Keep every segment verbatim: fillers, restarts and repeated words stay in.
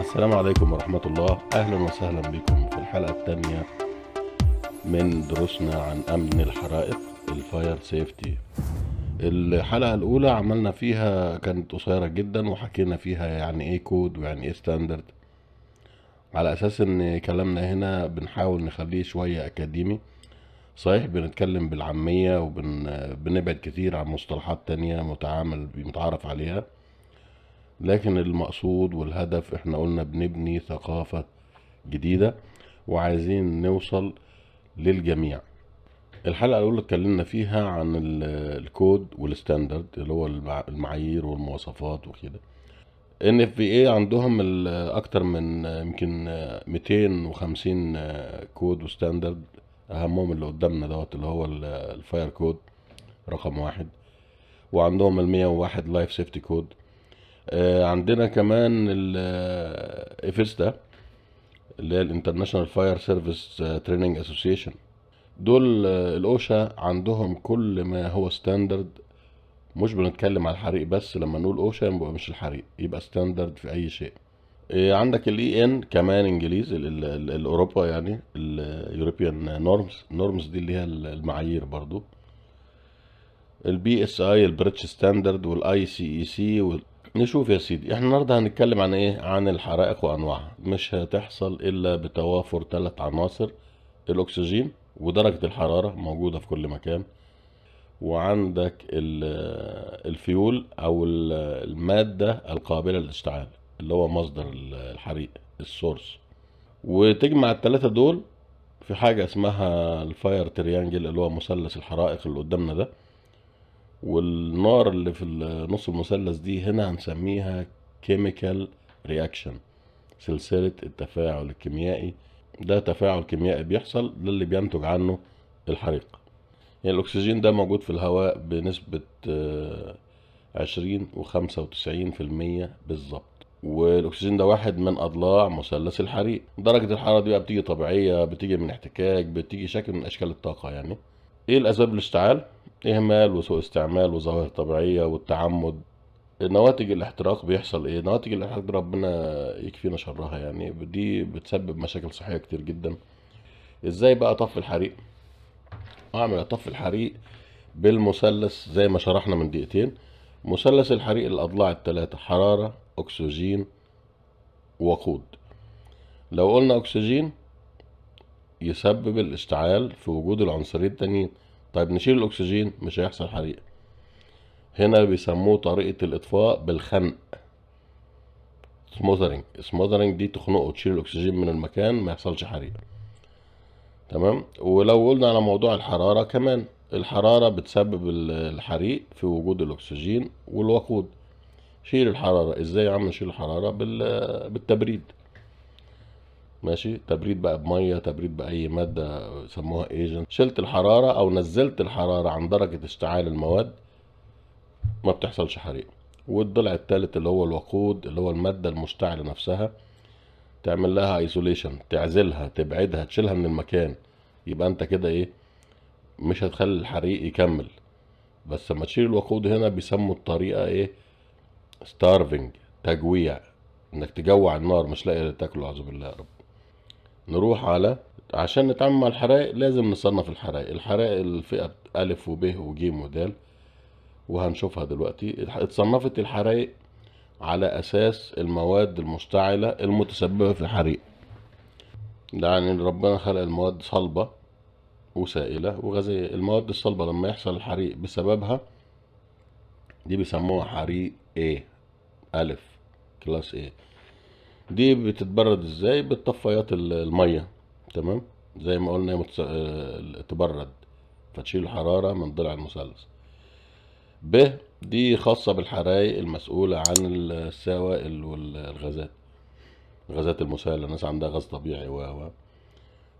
السلام عليكم ورحمة الله. أهلا وسهلا بكم في الحلقة الثانية من دروسنا عن أمن الحرائق الفاير سيفتي. الحلقة الأولى عملنا فيها كانت قصيرة جدا وحكينا فيها يعني إيه كود ويعني إيه ستاندرد، على أساس إن كلامنا هنا بنحاول نخليه شوية أكاديمي. صحيح بنتكلم بالعامية وبنبعد كتير عن مصطلحات تانية متعامل متعارف عليها، لكن المقصود والهدف احنا قلنا بنبني ثقافة جديدة وعايزين نوصل للجميع. الحلقة الأولى اتكلمنا فيها عن الكود والستاندرد اللي هو المعايير والمواصفات وكده. ان اف بي اي عندهم اكتر من يمكن مئتين وخمسين كود وستاندرد، اهمهم اللي قدامنا دوت اللي هو الفاير كود رقم واحد، وعندهم المية وواحد لايف سيفتي كود. عندنا كمان الافستا اللي هي الانترناشنال فاير سيرفيس تريننج اسوسيشن. دول الاوشا عندهم كل ما هو ستاندرد، مش بنتكلم على الحريق بس، لما نقول اوشا يبقى مش الحريق، يبقى ستاندرد في اي شيء. عندك الاي ان كمان انجليزي الاوروبا، يعني اليوروبيان نورمز. نورمز دي اللي هي المعايير برضو. البي اس اي البريتش ستاندرد والاي سي اي سي. نشوف يا سيدي احنا النهارده هنتكلم عن ايه؟ عن الحرائق وانواعها. مش هتحصل الا بتوافر ثلاث عناصر، الاكسجين ودرجة الحرارة موجودة في كل مكان، وعندك الفيول او المادة القابلة للاشتعال اللي هو مصدر الحريق السورس، وتجمع الثلاثة دول في حاجة اسمها الفاير تريانجل اللي هو مثلث الحرائق اللي قدامنا ده. والنار اللي في نص المثلث دي هنا هنسميها chemical reaction، سلسلة التفاعل الكيميائي. ده تفاعل كيميائي بيحصل، ده اللي بينتج عنه الحريق. يعني الأكسجين ده موجود في الهواء بنسبة عشرين وخمسة وتسعين في المية بالظبط، والأكسجين ده واحد من أضلاع مثلث الحريق. درجة الحرارة دي بقى بتيجي طبيعية، بتيجي من احتكاك، بتيجي شكل من أشكال الطاقة. يعني إيه الأسباب للاشتعال؟ إهمال وسوء استعمال وظواهر طبيعية والتعمد. نواتج الاحتراق بيحصل إيه؟ نواتج الاحتراق دي ربنا يكفينا شرها، يعني دي بتسبب مشاكل صحية كتير جدا. إزاي بقى أطفي الحريق؟ أعمل أطفي الحريق بالمثلث زي ما شرحنا من دقيقتين. مثلث الحريق الأضلاع التلاتة، حرارة أكسجين وقود. لو قلنا أكسجين يسبب الاشتعال في وجود العنصرين التانيين، طيب نشيل الاكسجين مش هيحصل حريق. هنا بيسموه طريقة الاطفاء بالخنق، سموثرينج. سموثرينج دي تخنقه، تشيل الاكسجين من المكان ما يحصلش حريق، تمام. ولو قلنا على موضوع الحرارة كمان، الحرارة بتسبب الحريق في وجود الاكسجين والوقود. شيل الحرارة ازاي يا عم؟ نشيل الحرارة بالتبريد، ماشي. تبريد بقى بميه، تبريد باي ماده يسموها ايجنت. شلت الحراره او نزلت الحراره عن درجه اشتعال المواد ما بتحصلش حريق. والضلع الثالث اللي هو الوقود، اللي هو الماده المشتعله نفسها، تعمل لها ايزوليشن، تعزلها، تبعدها، تشيلها من المكان. يبقى انت كده ايه؟ مش هتخلي الحريق يكمل. بس لما تشيل الوقود هنا بيسموا الطريقه ايه؟ starving، تجويع، انك تجوع النار مش لاقي تاكله، اعوذ بالله يا رب. نروح على عشان نتعامل مع الحرائق لازم نصنف الحرائق. الحرائق الفئة أ وب وج ود، وهنشوفها دلوقتي. اتصنفت الحرائق على أساس المواد المشتعلة المتسببة في الحريق، يعني ربنا خلق المواد صلبة وسائلة وغازية. المواد الصلبة لما يحصل الحريق بسببها دي بيسموها حريق A أ كلاس A. دي بتتبرد ازاي؟ بالطفايات الميه، تمام. زي ما قلنا متس... تبرد، فتشيل الحراره من ضلع المثلث. ب دي خاصه بالحرايق المسؤوله عن السوائل والغازات، الغازات المسائله، الناس عندها غاز طبيعي و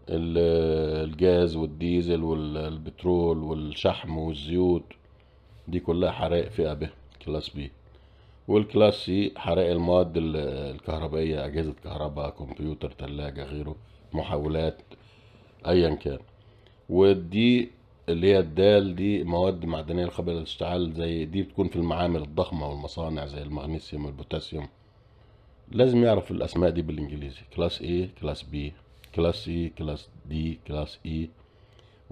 الجاز والديزل والبترول والشحم والزيوت، دي كلها حرايق فئه ب كلاس بي. والكلاس سي حرائق المواد الكهربائية، أجهزة كهرباء، كمبيوتر، تلاجة، غيره، محولات، أيا كان. والدي اللي هي الدال دي مواد معدنية قابلة للاشتعال، زي دي بتكون في المعامل الضخمة والمصانع زي المغنيسيوم والبوتاسيوم. لازم يعرف الاسماء دي بالانجليزي. كلاس A، كلاس B، كلاس C، كلاس D، كلاس E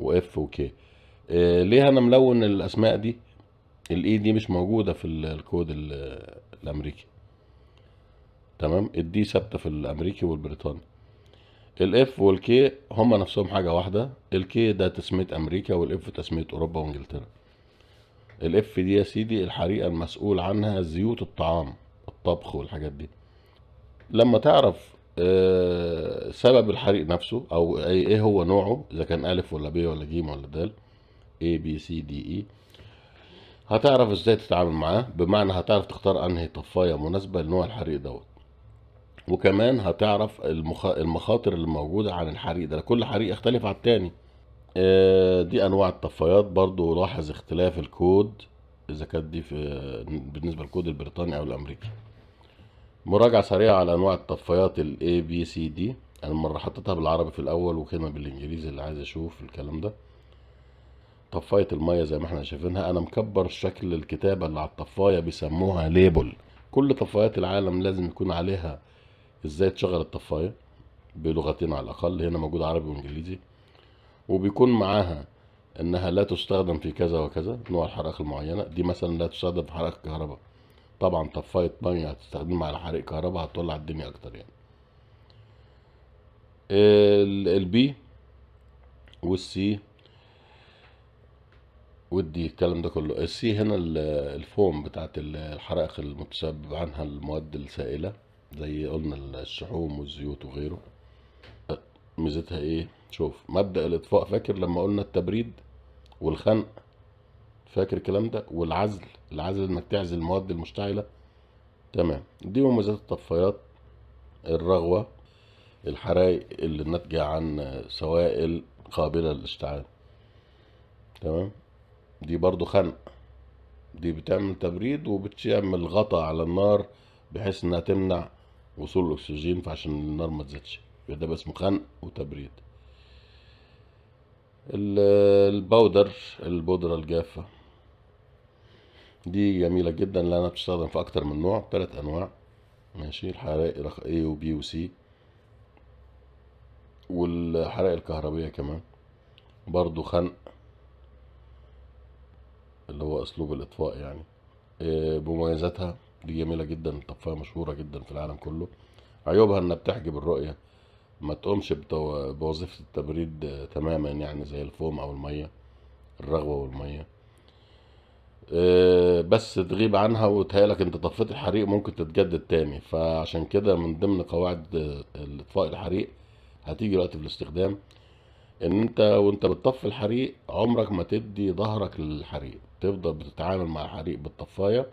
وF وK. آه ليه انا ملون الاسماء دي؟ الاي دي مش موجوده في الكود الامريكي، تمام؟ الدي ثابته في الامريكي والبريطاني. الاف والكي هما نفسهم حاجه واحده. الكي ده تسميه امريكا، والاف تسميه اوروبا وانجلترا. الاف دي يا سيدي الحريقه المسؤول عنها زيوت الطعام، الطبخ والحاجات دي. لما تعرف آه سبب الحريق نفسه او ايه هو نوعه، اذا كان الف ولا بي ولا جيم ولا دال، اي بي سي دي اي، هتعرف ازاي تتعامل معاه. بمعنى هتعرف تختار انهي طفايه مناسبه لنوع الحريق دوت، وكمان هتعرف المخ... المخاطر اللي موجوده عن الحريق ده. كل حريق يختلف عن التاني. آه دي انواع الطفايات. برضو لاحظ اختلاف الكود اذا كانت دي في بالنسبه للكود البريطاني او الامريكي. مراجعه سريعه على انواع الطفايات الاي بي سي دي. انا مره حطيتها بالعربي في الاول وكده بالانجليزي اللي عايز اشوف الكلام ده. طفايه الميه زي ما احنا شايفينها، انا مكبر شكل الكتابه اللي على الطفايه، بيسموها ليبل. كل طفايات العالم لازم يكون عليها ازاي تشغل الطفايه بلغتين على الاقل، هنا موجود عربي وانجليزي، وبيكون معاها انها لا تستخدم في كذا وكذا، نوع الحرائق المعينه دي مثلا لا تستخدم في حرائق كهرباء. طبعا طفايه ميه هتستخدمها على حريق كهرباء هتولع الدنيا اكتر يعني. البي والسي ودي الكلام ده كله. السي هنا الفوم بتاعت الحرائق المتسبب عنها المواد السائله زي قلنا الشحوم والزيوت وغيره. ميزتها ايه؟ شوف مبدأ الاطفاء، فاكر لما قلنا التبريد والخنق، فاكر الكلام ده، والعزل، العزل انك تعزل المواد المشتعله، تمام؟ دي مميزات الطفايات. الرغوه، الحرائق اللي ناتجه عن سوائل قابله للاشتعال، تمام؟ دي برضو خنق، دي بتعمل تبريد وبتعمل غطاء على النار بحيث انها تمنع وصول الاكسجين فعشان النار ما تزيدش، ده بس خنق وتبريد. الباودر، البودره الجافه، دي جميله جدا لانها بتستخدم في اكتر من نوع، ثلاث انواع ماشي، الحرائق A وبي وسي، والحرائق الكهربيه كمان برضو خنق اللي هو اسلوب الاطفاء يعني. بمميزاتها دي جميله جدا، الطفايه مشهوره جدا في العالم كله. عيوبها انها بتحجب الرؤيه، ما تقومش بوظيفه التبريد تماما يعني زي الفوم او الميه، الرغوه والميه. بس تغيب عنها وتهيألك انت طفيت الحريق ممكن تتجدد تاني، فعشان كده من ضمن قواعد الاطفاء الحريق هتيجي وقت في الاستخدام ان انت وانت بتطفي الحريق عمرك ما تدي ظهرك للحريق، تفضل بتتعامل مع الحريق بالطفايه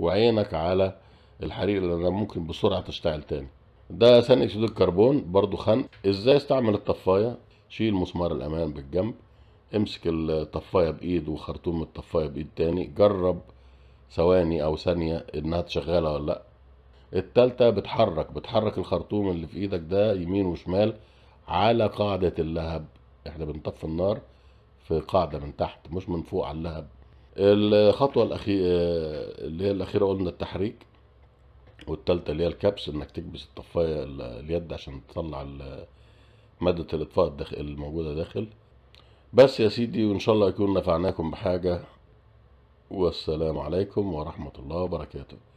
وعينك على الحريق لأنها ممكن بسرعه تشتعل تاني. ده ثاني اكسيد الكربون، برضو خنق. ازاي استعمل الطفايه؟ شيل مسمار الامان بالجنب، امسك الطفايه بايد وخرطوم الطفايه بايد تاني، جرب ثواني او ثانيه انها تشغلها ولا لا. التالتة بتحرك بتحرك الخرطوم اللي في ايدك ده يمين وشمال على قاعده اللهب. احنا بنطفي النار في قاعده من تحت مش من فوق على اللهب. الخطوه الاخيره اللي هي الاخيره قلنا التحريك، والتالتة اللي هي الكبس، انك تكبس الطفايه اليد عشان تطلع ماده الاطفاء الموجوده داخل. بس يا سيدي، وان شاء الله يكون نفعناكم بحاجه، والسلام عليكم ورحمه الله وبركاته.